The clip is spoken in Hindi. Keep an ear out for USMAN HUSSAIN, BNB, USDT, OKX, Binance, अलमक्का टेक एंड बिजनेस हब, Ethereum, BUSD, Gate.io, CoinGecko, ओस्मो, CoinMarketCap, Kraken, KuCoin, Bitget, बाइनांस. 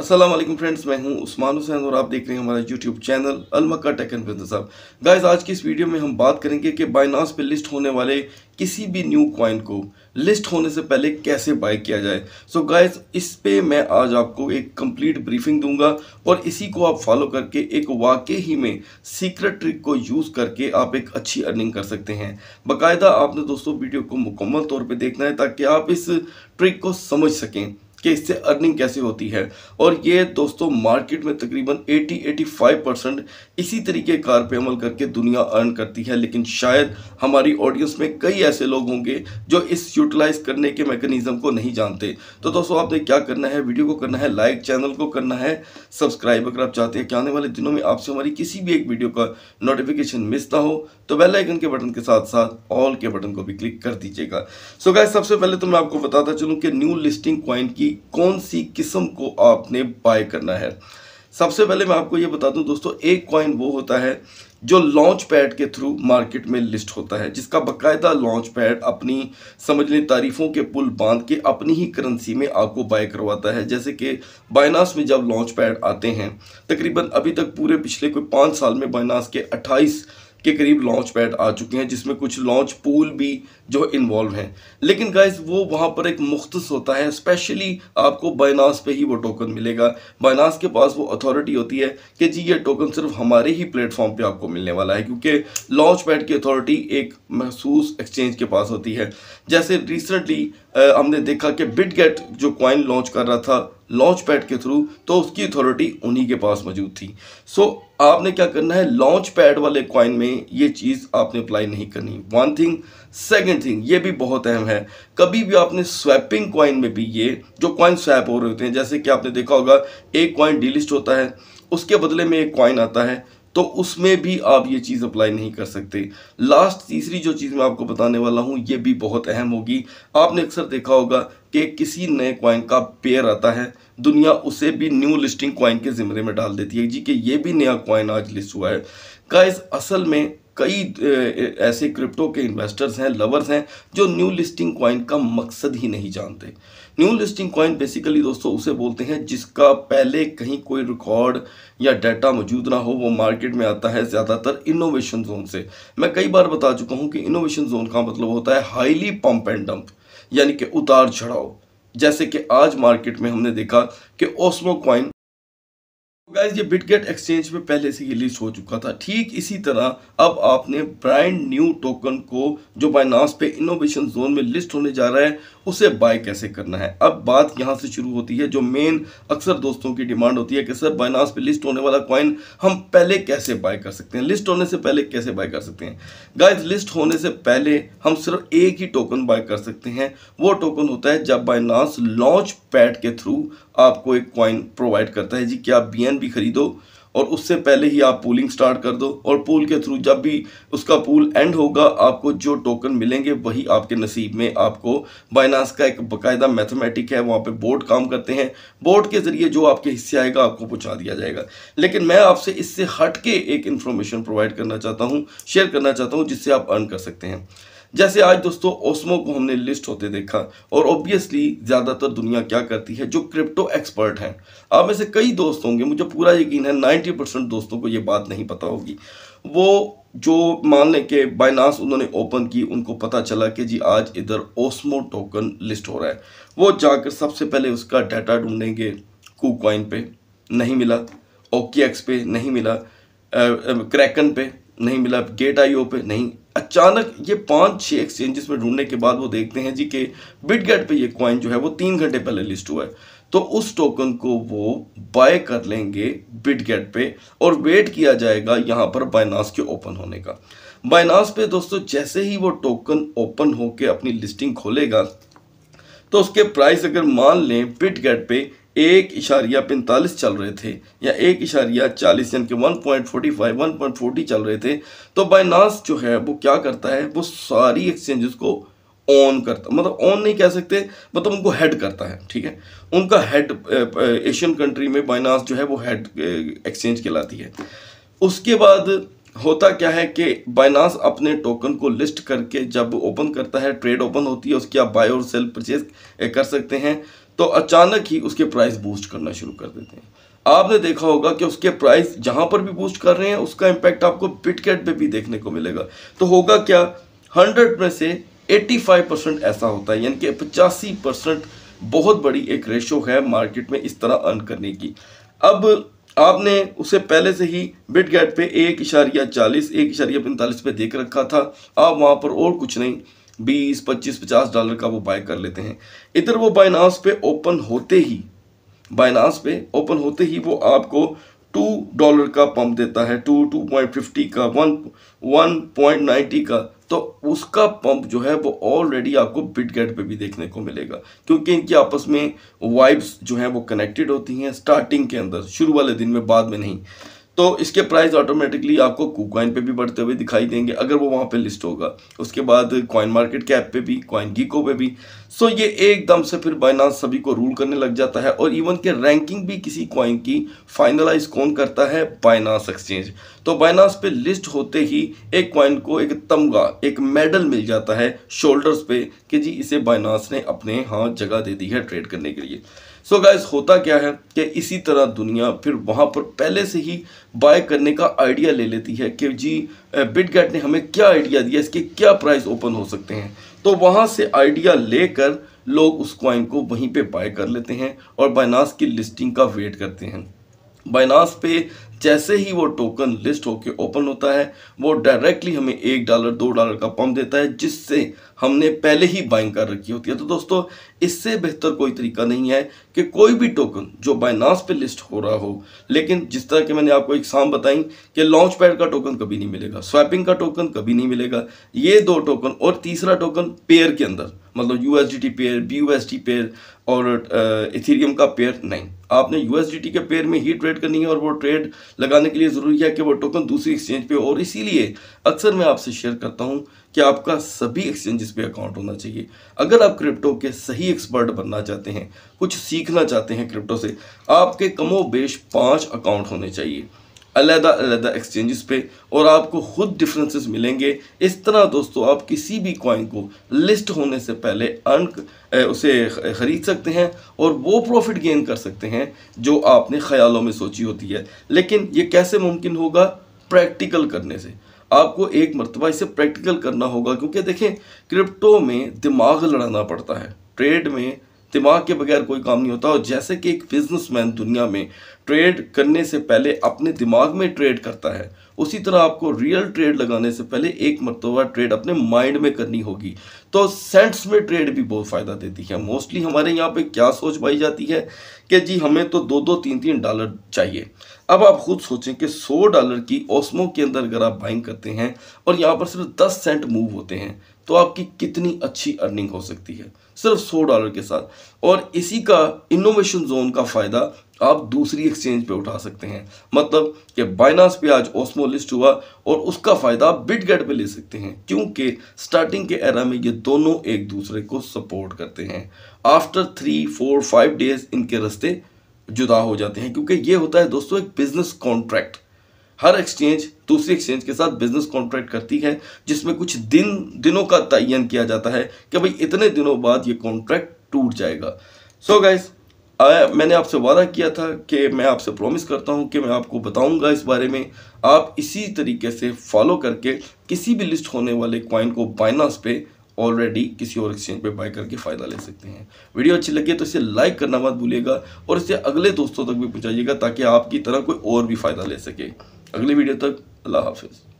अस्सलाम वालेकुम फ्रेंड्स, मैं हूं उस्मान हुसैन और आप देख रहे हैं हमारा YouTube channel अलमक्का टेक एंड बिजनेस हब। Guys, आज की इस वीडियो में हम बात करेंगे कि बाइनांस पे लिस्ट होने वाले किसी भी न्यू कॉइन को लिस्ट होने से पहले कैसे बाय किया जाए। सो गाइस, इस पे मैं आज आपको एक कंप्लीट ब्रीफिंग दूंगा और इसी को आप फॉलो करके एक वाकई ही में सीक्रेट ट्रिक को यूज़ करके आप एक अच्छी अर्निंग कर सकते हैं। बाकायदा आपने दोस्तों वीडियो को मुकम्मल तौर पर देखना है ताकि आप इस ट्रिक को समझ सकें कि इससे अर्निंग कैसे होती है। और ये दोस्तों मार्केट में तकरीबन 80-85% इसी तरीके कार पे अमल करके दुनिया अर्न करती है, लेकिन शायद हमारी ऑडियंस में कई ऐसे लोग होंगे जो इस यूटिलाइज़ करने के मैकेनिज़्म को नहीं जानते। तो दोस्तों आपने क्या करना है, वीडियो को करना है लाइक, चैनल को करना है सब्सक्राइब अगर आप चाहते हैं कि आने वाले दिनों में आपसे हमारी किसी भी एक वीडियो का नोटिफिकेशन मिस ना हो, तो बेल आइकन के बटन के साथ साथ ऑल के बटन को भी क्लिक कर दीजिएगा। सो गाइस, सबसे पहले तो मैं आपको बताता चलूँ कि न्यू लिस्टिंग कॉइन की कौन सी किस्म को आपने बाय करना है। सबसे पहले मैं आपको ये बता दूं दोस्तों, एक कॉइन वो होता है जो लॉन्च पैड के थ्रू मार्केट में लिस्ट होता है, जिसका बकायदा लॉन्च पैड अपनी समझ लें तारीफों के पुल बांध के अपनी ही करेंसी में आपको बाय करवाता है। जैसे कि बाइनांस में जब लॉन्च पैड आते हैं, तकरीबन अभी तक पूरे पिछले कोई 5 साल में बाइनांस के 28 के करीब लॉन्च पैड आ चुके हैं, जिसमें कुछ लॉन्च पूल भी जो इन्वॉल्व हैं। लेकिन गाइस, वो वहाँ पर एक मुख्तस होता है, स्पेशली आपको बाइनांस पे ही वो टोकन मिलेगा। बाइनांस के पास वो अथॉरिटी होती है कि जी ये टोकन सिर्फ हमारे ही प्लेटफॉर्म पे आपको मिलने वाला है, क्योंकि लॉन्च पैड की अथॉरिटी एक महसूस एक्सचेंज के पास होती है। जैसे रिसेंटली हमने देखा कि बिटगेट जो कॉइन लॉन्च कर रहा था लॉन्च पैड के थ्रू, तो उसकी अथॉरिटी उन्हीं के पास मौजूद थी। सो आपने क्या करना है, लॉन्च पैड वाले कॉइन में ये चीज़ आपने अप्लाई नहीं करनी। One thing. सेकंड थिंग, ये भी बहुत अहम है, कभी भी आपने स्वैपिंग कॉइन में भी ये जो कॉइन स्वैप हो रहे होते हैं, जैसे कि आपने देखा होगा एक कॉइन डीलिस्ट होता है, उसके बदले में एक कॉइन आता है, तो उसमें भी आप ये चीज़ अप्लाई नहीं कर सकते। लास्ट तीसरी जो चीज़ मैं आपको बताने वाला हूँ, ये भी बहुत अहम होगी। आपने अक्सर देखा होगा कि किसी नए कॉइन का पेयर आता है, दुनिया उसे भी न्यू लिस्टिंग कॉइन के ज़िम्मे में डाल देती है जी कि ये भी नया कॉइन आज लिस्ट हुआ है। गाइस, असल में कई ऐसे क्रिप्टो के इन्वेस्टर्स हैं, लवर्स हैं, जो न्यू लिस्टिंग कॉइन का मकसद ही नहीं जानते। न्यू लिस्टिंग कॉइन बेसिकली दोस्तों उसे बोलते हैं जिसका पहले कहीं कोई रिकॉर्ड या डाटा मौजूद ना हो, वो मार्केट में आता है ज़्यादातर इनोवेशन जोन से। मैं कई बार बता चुका हूँ कि इनोवेशन जोन का मतलब होता है हाईली पम्प एंड डंप, यानी कि उतार चढ़ाव। जैसे कि आज मार्केट में हमने देखा कि ओस्मो कॉइन, गाइस ये बिटगेट एक्सचेंज में पहले से ही लिस्ट हो चुका था। ठीक इसी तरह अब आपने ब्रांड न्यू टोकन को जो बाइनांस पे इनोवेशन जोन में लिस्ट होने जा रहा है, उसे बाय कैसे करना है। अब बात यहाँ से शुरू होती है जो मेन अक्सर दोस्तों की डिमांड होती है कि सर बाइनांस पे लिस्ट होने वाला कॉइन हम पहले कैसे बाय कर सकते हैं, लिस्ट होने से पहले कैसे बाय कर सकते हैं। गाइस, लिस्ट होने से पहले हम सिर्फ एक ही टोकन बाय कर सकते हैं, वो टोकन होता है जब बाइनांस लॉन्च पैड के थ्रू आपको एक कॉइन प्रोवाइड करता है जी कि आप BNB खरीदो और उससे पहले ही आप पूलिंग स्टार्ट कर दो, और पूल के थ्रू जब भी उसका पूल एंड होगा आपको जो टोकन मिलेंगे वही आपके नसीब में। आपको बाइनांस का एक बकायदा मैथमेटिक है, वहाँ पे बोर्ड काम करते हैं, बोर्ड के ज़रिए जो आपके हिस्से आएगा आपको पहुँचा दिया जाएगा। लेकिन मैं आपसे इससे हट के एक इन्फॉर्मेशन प्रोवाइड करना चाहता हूँ, शेयर करना चाहता हूँ, जिससे आप अर्न कर सकते हैं। जैसे आज दोस्तों ओस्मो को हमने लिस्ट होते देखा, और ऑब्वियसली ज़्यादातर दुनिया क्या करती है, जो क्रिप्टो एक्सपर्ट हैं, आप में से कई दोस्त होंगे, मुझे पूरा यकीन है 90% दोस्तों को ये बात नहीं पता होगी। वो जो मान लें कि बाइनांस उन्होंने ओपन की, उनको पता चला कि जी आज इधर ओस्मो टोकन लिस्ट हो रहा है, वो जाकर सबसे पहले उसका डाटा ढूंढेंगे। KuCoin पे नहीं मिला, OKX पे नहीं मिला, Kraken पे नहीं मिला, Gate.io पे नहीं। अचानक ये 5-6 एक्सचेंजेस में ढूंढने के बाद वो देखते हैं जी कि बिटगेट पे ये कॉइन जो है वो 3 घंटे पहले लिस्ट हुआ है, तो उस टोकन को वो बाय कर लेंगे बिटगेट पे, और वेट किया जाएगा यहाँ पर बाइनांस के ओपन होने का। बाइनांस पे दोस्तों जैसे ही वो टोकन ओपन होके अपनी लिस्टिंग खोलेगा, तो उसके प्राइस अगर मान लें बिटगेट पे 1.45 चल रहे थे या 1.40 यानी कि 1.40 चल रहे थे, तो बाइनांस जो है वो क्या करता है, वो सारी एक्सचेंजेस को ऑन करता, मतलब ऑन नहीं कह सकते, मतलब उनको हेड करता है, ठीक है, उनका हेड। एशियन कंट्री में बाइनांस जो है वो हेड एक्सचेंज कहलाती है। उसके बाद होता क्या है कि बाइनांस अपने टोकन को लिस्ट करके जब ओपन करता है, ट्रेड ओपन होती है, उसकी आप बाय और सेल परचेज कर सकते हैं, तो अचानक ही उसके प्राइस बूस्ट करना शुरू कर देते हैं। आपने देखा होगा कि उसके प्राइस जहां पर भी बूस्ट कर रहे हैं उसका इम्पैक्ट आपको बिटगेट पे भी देखने को मिलेगा। तो होगा क्या, 100 में से 85% ऐसा होता है, यानी कि 85% बहुत बड़ी एक रेशो है मार्केट में इस तरह अर्न करने की। अब आपने उसे पहले से ही बिटगेट पे 1.40 1.45 पे देख रखा था, आप वहाँ पर और कुछ नहीं 20, 25, 50 डॉलर का वो बाय कर लेते हैं। इधर वो बाइनांस पे ओपन होते ही वो आपको $2 का पम्प देता है, 2.50 का, 1.90 का। तो उसका पंप जो है वो ऑलरेडी आपको बिटगेट पे भी देखने को मिलेगा, क्योंकि इनकी आपस में वाइब्स जो हैं वो कनेक्टेड होती हैं स्टार्टिंग के अंदर, शुरू वाले दिन में, बाद में नहीं। तो इसके प्राइस ऑटोमेटिकली आपको KuCoin पे भी बढ़ते हुए दिखाई देंगे अगर वो वहाँ पे लिस्ट होगा, उसके बाद CoinMarketCap पे भी, CoinGecko पे भी। सो ये एकदम से फिर Binance सभी को रूल करने लग जाता है, और इवन के रैंकिंग भी किसी कॉइन की फाइनलाइज कौन करता है, Binance एक्सचेंज। तो Binance पे लिस्ट होते ही एक कॉइन को एक तमगा, एक मेडल मिल जाता है शोल्डर्स पे कि जी इसे Binance ने अपने हाथ जगह दे दी है ट्रेड करने के लिए। सो गाइस, होता क्या है कि इसी तरह दुनिया फिर वहाँ पर पहले से ही बाय करने का आइडिया ले लेती है कि जी बिटगेट ने हमें क्या आइडिया दिया, इसके क्या प्राइस ओपन हो सकते हैं। तो वहाँ से आइडिया लेकर लोग उस कॉइन को वहीं पे बाय कर लेते हैं और Binance की लिस्टिंग का वेट करते हैं। Binance पे जैसे ही वो टोकन लिस्ट होकर ओपन होता है वो डायरेक्टली हमें $1, $2 का पंप देता है, जिससे हमने पहले ही बाइंग कर रखी होती है। तो दोस्तों, इससे बेहतर कोई तरीका नहीं है कि कोई भी टोकन जो Binance पे लिस्ट हो रहा हो, लेकिन जिस तरह के मैंने आपको एग्जाम बताई कि लॉन्च पैड का टोकन कभी नहीं मिलेगा, स्वैपिंग का टोकन कभी नहीं मिलेगा, ये दो टोकन, और तीसरा टोकन पेयर के अंदर, मतलब USDT पेयर, BUSD पेयर और Ethereum का पेयर नहीं। आपने USDT के पेयर में ही ट्रेड करनी है, और वो ट्रेड लगाने के लिए ज़रूरी है कि वो टोकन दूसरी एक्सचेंज पे हो। और इसीलिए अक्सर मैं आपसे शेयर करता हूँ कि आपका सभी एक्सचेंजेस पे अकाउंट होना चाहिए। अगर आप क्रिप्टो के सही एक्सपर्ट बनना चाहते हैं, कुछ सीखना चाहते हैं क्रिप्टो से, आपके कमोबेश 5 अकाउंट होने चाहिए अलग-अलग एक्सचेंजेस पे, और आपको खुद डिफरेंसेस मिलेंगे। इस तरह दोस्तों आप किसी भी कॉइन को लिस्ट होने से पहले उसे ख़रीद सकते हैं और वो प्रॉफिट गेन कर सकते हैं जो आपने ख़्यालों में सोची होती है। लेकिन ये कैसे मुमकिन होगा, प्रैक्टिकल करने से। आपको एक मरतबा इसे प्रैक्टिकल करना होगा, क्योंकि देखें क्रिप्टो में दिमाग लड़ाना पड़ता है, ट्रेड में दिमाग के बगैर कोई काम नहीं होता। और जैसे कि एक बिजनेसमैन दुनिया में ट्रेड करने से पहले अपने दिमाग में ट्रेड करता है, उसी तरह आपको रियल ट्रेड लगाने से पहले एक मरतबा ट्रेड अपने माइंड में करनी होगी। तो सेंट्स में ट्रेड भी बहुत फ़ायदा देती है। मोस्टली हमारे यहाँ पे क्या सोच पाई जाती है कि जी हमें तो $2, $3 डॉलर चाहिए। अब आप खुद सोचें कि $100 की ओस्मो के अंदर अगर आप बाइंग करते हैं और यहाँ पर सिर्फ 10 सेंट मूव होते हैं, तो आपकी कितनी अच्छी अर्निंग हो सकती है सिर्फ $100 के साथ। और इसी का इनोवेशन जोन का फ़ायदा आप दूसरी एक्सचेंज पे उठा सकते हैं। मतलब कि Binance पे आज ओस्मो लिस्ट हुआ और उसका फ़ायदा आप बिटगेट पे ले सकते हैं, क्योंकि स्टार्टिंग के एरा में ये दोनों एक दूसरे को सपोर्ट करते हैं। आफ्टर 3, 4, 5 डेज़ इनके रास्ते जुदा हो जाते हैं, क्योंकि ये होता है दोस्तों एक बिज़नेस कॉन्ट्रैक्ट। हर एक्सचेंज दूसरी एक्सचेंज के साथ बिजनेस कॉन्ट्रैक्ट करती है, जिसमें कुछ दिनों का तयन किया जाता है कि भाई इतने दिनों बाद ये कॉन्ट्रैक्ट टूट जाएगा। सो गाइस, मैंने आपसे वादा किया था कि मैं आपसे प्रॉमिस करता हूं कि मैं आपको बताऊंगा इस बारे में। आप इसी तरीके से फॉलो करके किसी भी लिस्ट होने वाले कॉइन को Binance पे ऑलरेडी किसी और एक्सचेंज पे बाय करके फ़ायदा ले सकते हैं। वीडियो अच्छी लगी तो इसे लाइक करना मत भूलिएगा, और इसे अगले दोस्तों तक भी पहुँचाइएगा ताकि आपकी तरह कोई और भी फ़ायदा ले सके। अगली वीडियो तक, अल्लाह हाफिज़।